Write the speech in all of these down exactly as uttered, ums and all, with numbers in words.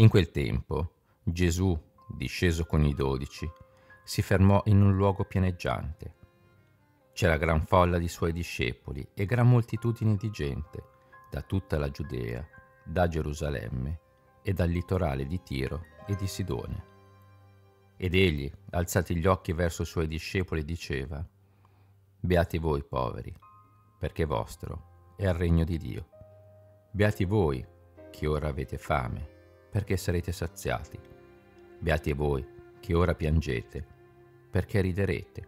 In quel tempo Gesù, disceso con i dodici, si fermò in un luogo pianeggiante. C'era gran folla di suoi discepoli e gran moltitudine di gente da tutta la Giudea, da Gerusalemme e dal litorale di Tiro e di Sidone. Ed egli, alzati gli occhi verso i suoi discepoli, diceva: «Beati voi poveri, perché vostro è il regno di Dio. Beati voi che ora avete fame, perché sarete saziati. Beati voi che ora piangete, perché riderete.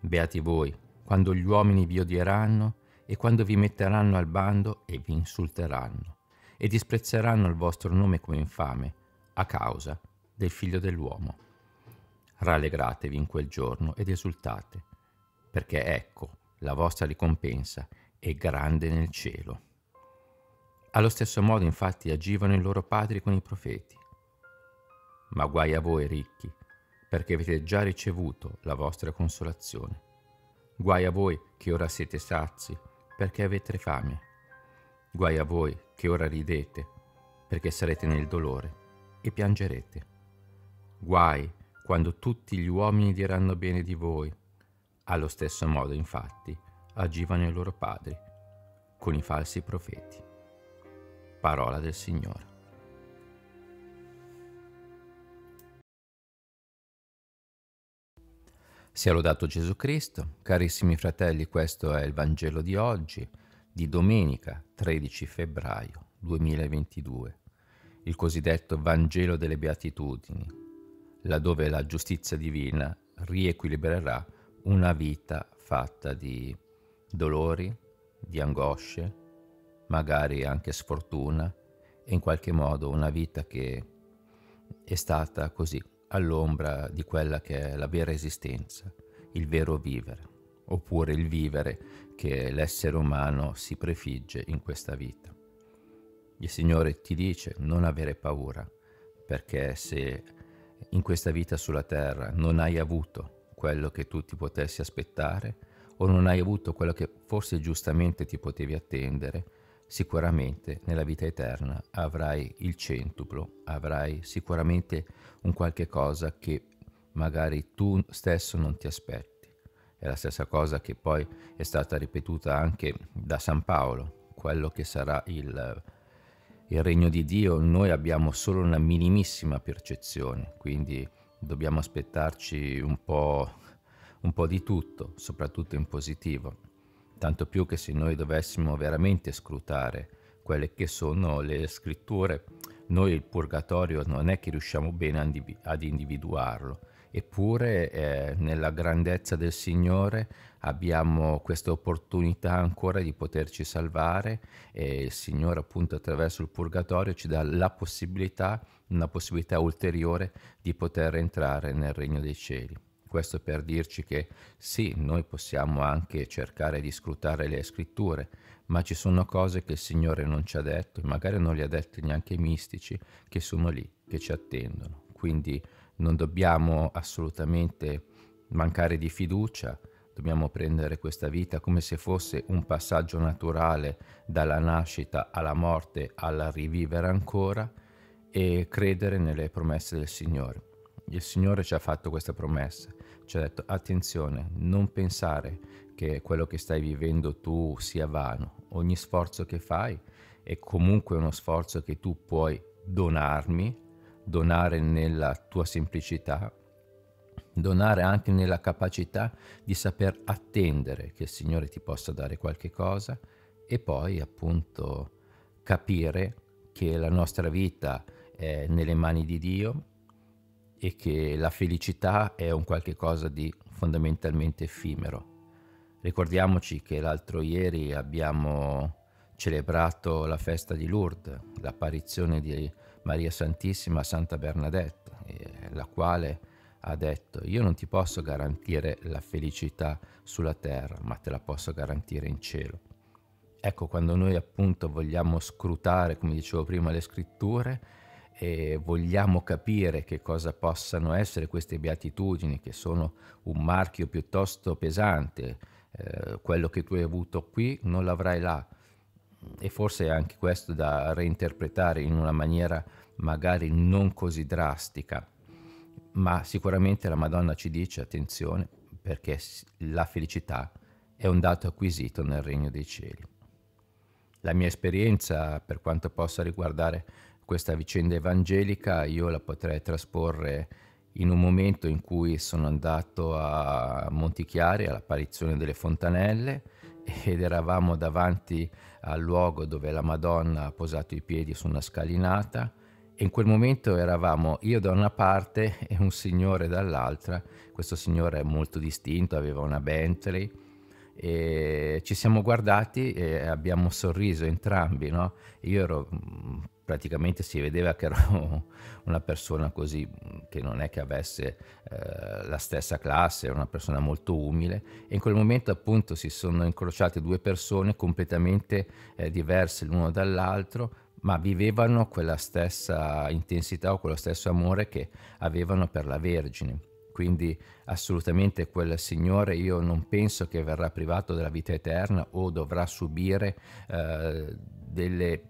Beati voi quando gli uomini vi odieranno e quando vi metteranno al bando e vi insulteranno e disprezzeranno il vostro nome come infame a causa del Figlio dell'uomo. Rallegratevi in quel giorno ed esultate, perché ecco la vostra ricompensa è grande nel cielo. Allo stesso modo infatti agivano i loro padri con i profeti. Ma guai a voi ricchi, perché avete già ricevuto la vostra consolazione. Guai a voi che ora siete sazi, perché avete fame. Guai a voi che ora ridete, perché sarete nel dolore e piangerete. Guai quando tutti gli uomini diranno bene di voi. Allo stesso modo infatti agivano i loro padri con i falsi profeti». Parola del Signore. Sia lodato Gesù Cristo. Carissimi fratelli, questo è il Vangelo di oggi, di domenica tredici febbraio duemilaventidue, il cosiddetto Vangelo delle Beatitudini, laddove la giustizia divina riequilibrerà una vita fatta di dolori, di angosce, magari anche sfortuna, e in qualche modo una vita che è stata così all'ombra di quella che è la vera esistenza, il vero vivere, oppure il vivere che l'essere umano si prefigge in questa vita. Il Signore ti dice non avere paura, perché se in questa vita sulla terra non hai avuto quello che tu ti potessi aspettare o non hai avuto quello che forse giustamente ti potevi attendere, sicuramente nella vita eterna avrai il centuplo, avrai sicuramente un qualche cosa che magari tu stesso non ti aspetti. È la stessa cosa che poi è stata ripetuta anche da San Paolo, quello che sarà il, il regno di Dio. Noi abbiamo solo una minimissima percezione, quindi dobbiamo aspettarci un po', un po' di tutto, soprattutto in positivo. Tanto più che se noi dovessimo veramente scrutare quelle che sono le scritture, noi il purgatorio non è che riusciamo bene ad individuarlo, eppure eh, nella grandezza del Signore abbiamo questa opportunità ancora di poterci salvare, e il Signore appunto attraverso il purgatorio ci dà la possibilità, una possibilità ulteriore di poter entrare nel Regno dei Cieli. Questo per dirci che sì, noi possiamo anche cercare di scrutare le scritture, ma ci sono cose che il Signore non ci ha detto, e magari non le ha dette neanche i mistici, che sono lì, che ci attendono. Quindi non dobbiamo assolutamente mancare di fiducia, dobbiamo prendere questa vita come se fosse un passaggio naturale dalla nascita alla morte, alla rivivere ancora, e credere nelle promesse del Signore. Il Signore ci ha fatto questa promessa, ci ha detto: attenzione, non pensare che quello che stai vivendo tu sia vano, ogni sforzo che fai è comunque uno sforzo che tu puoi donarmi, donare nella tua semplicità, donare anche nella capacità di saper attendere che il Signore ti possa dare qualche cosa, e poi appunto capire che la nostra vita è nelle mani di Dio, e che la felicità è un qualche cosa di fondamentalmente effimero. Ricordiamoci che l'altro ieri abbiamo celebrato la festa di Lourdes, l'apparizione di Maria Santissima a Santa Bernadette, eh, la quale ha detto: io non ti posso garantire la felicità sulla terra, ma te la posso garantire in cielo. Ecco, quando noi appunto vogliamo scrutare, come dicevo prima, le scritture, e vogliamo capire che cosa possano essere queste beatitudini, che sono un marchio piuttosto pesante, eh, quello che tu hai avuto qui non l'avrai là, e forse anche questo da reinterpretare in una maniera magari non così drastica, ma sicuramente la Madonna ci dice attenzione, perché la felicità è un dato acquisito nel Regno dei Cieli. La mia esperienza, per quanto possa riguardare questa vicenda evangelica, io la potrei trasporre in un momento in cui sono andato a Montichiari all'apparizione delle fontanelle ed eravamo davanti al luogo dove la Madonna ha posato i piedi su una scalinata, e in quel momento eravamo io da una parte e un signore dall'altra. Questo signore è molto distinto, aveva una Bentley, e ci siamo guardati e abbiamo sorriso entrambi, no? Io ero, praticamente si vedeva che ero una persona così, che non è che avesse eh, la stessa classe, era una persona molto umile, e in quel momento appunto si sono incrociate due persone completamente eh, diverse l'uno dall'altro, ma vivevano quella stessa intensità o quello stesso amore che avevano per la Vergine. Quindi assolutamente quel Signore io non penso che verrà privato della vita eterna o dovrà subire eh, delle,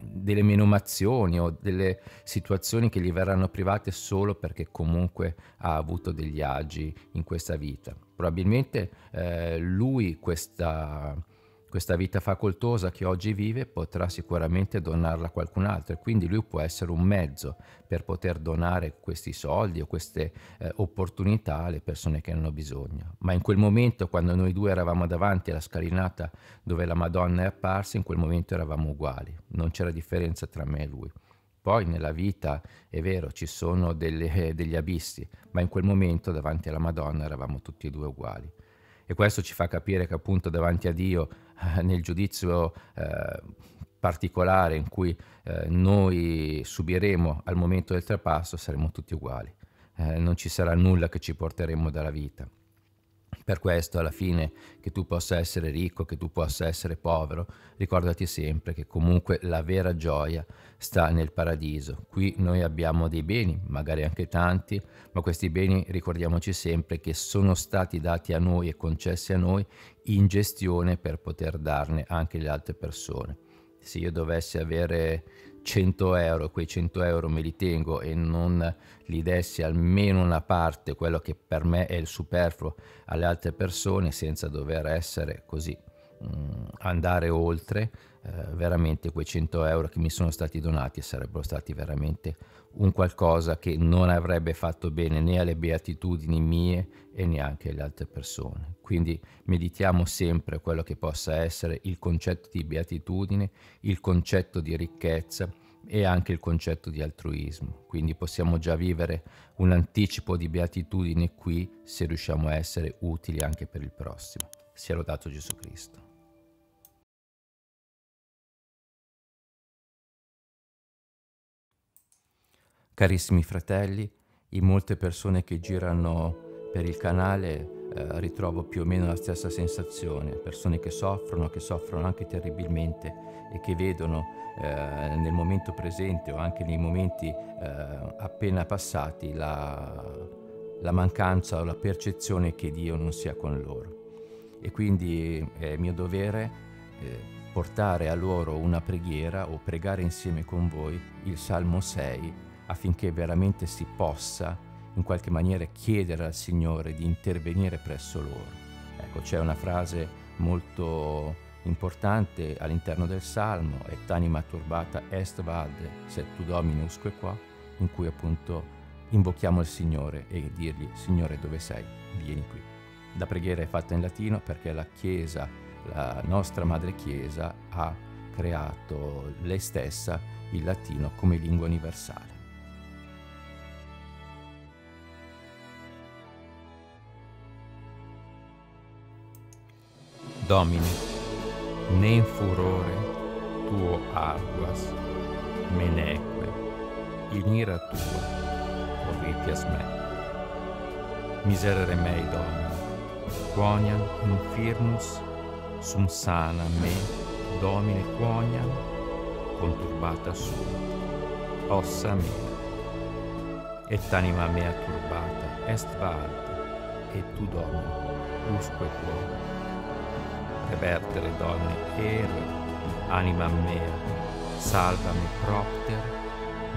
delle menomazioni o delle situazioni che gli verranno private solo perché comunque ha avuto degli agi in questa vita. Probabilmente eh, lui questa, questa vita facoltosa che oggi vive potrà sicuramente donarla a qualcun altro, e quindi lui può essere un mezzo per poter donare questi soldi o queste eh, opportunità alle persone che hanno bisogno. Ma in quel momento, quando noi due eravamo davanti alla scalinata dove la Madonna è apparsa, in quel momento eravamo uguali, non c'era differenza tra me e lui. Poi nella vita, è vero, ci sono delle, degli abissi, ma in quel momento davanti alla Madonna eravamo tutti e due uguali. E questo ci fa capire che appunto davanti a Dio, nel giudizio eh, particolare in cui eh, noi subiremo al momento del trapasso, saremo tutti uguali, eh, non ci sarà nulla che ci porteremo dalla vita. Per questo alla fine, che tu possa essere ricco, che tu possa essere povero, ricordati sempre che comunque la vera gioia sta nel paradiso. Qui noi abbiamo dei beni, magari anche tanti, ma questi beni ricordiamoci sempre che sono stati dati a noi e concessi a noi in gestione per poter darne anche alle altre persone. Se io dovessi avere cento euro, quei cento euro me li tengo e non li dessi almeno una parte, quello che per me è il superfluo, alle altre persone, senza dover essere così, mh, andare oltre, eh, veramente quei cento euro che mi sono stati donati sarebbero stati veramente un qualcosa che non avrebbe fatto bene né alle beatitudini mie e neanche alle altre persone. Quindi meditiamo sempre quello che possa essere il concetto di beatitudine, il concetto di ricchezza e anche il concetto di altruismo. Quindi possiamo già vivere un anticipo di beatitudine qui, se riusciamo a essere utili anche per il prossimo. Sia lodato Gesù Cristo. Carissimi fratelli, in molte persone che girano per il canale eh, ritrovo più o meno la stessa sensazione, persone che soffrono, che soffrono anche terribilmente e che vedono eh, nel momento presente o anche nei momenti eh, appena passati la, la mancanza o la percezione che Dio non sia con loro. E quindi è mio dovere eh, portare a loro una preghiera o pregare insieme con voi il Salmo sei, affinché veramente si possa in qualche maniera chiedere al Signore di intervenire presso loro. Ecco, c'è una frase molto importante all'interno del Salmo, et anima turbata est vade, sed tu domine usque qua, in cui appunto invochiamo il Signore e dirgli: Signore, dove sei? Vieni qui. La preghiera è fatta in latino perché la Chiesa, la nostra Madre Chiesa, ha creato lei stessa il latino come lingua universale. Domine, ne in furore tuo arguas, meneque, in ira tua, corritias me. Miserere mei, Domine, quoniam infirmus, sum sana me, Domine quoniam, conturbata sua, ossa mea. Et anima mea turbata est valde, et tu, Domine, usque quo. Revertere, Domine, ero anima mea, salvami propter,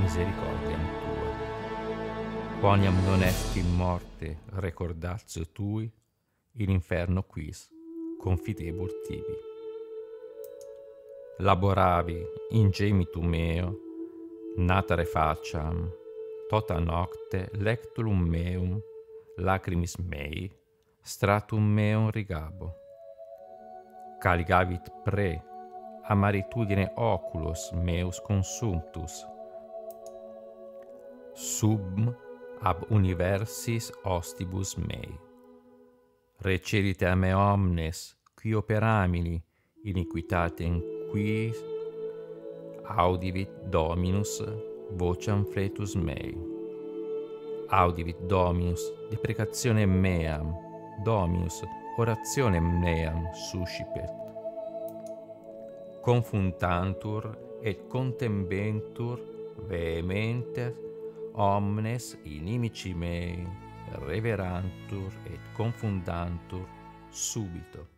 misericordiam tua. Quoniam non est in morte recordatio tui, in inferno quis confitebur tibi. Laboravi in gemitu meo, natare faciam, tota nocte lectulum meum, lacrimis mei, stratum meum rigabo. Caligavit pre, amaritudine oculos meus consumptus, sub ab universis ostibus mei. Recerite a me omnes, qui operamini, iniquitatem qui audivit Dominus vocam fletus mei. Audivit Dominus deprecazione meam, Dominus orazione meam suscipet. Confuntantur et contembentur vehementer omnes inimici mei, reverantur et confundantur subito.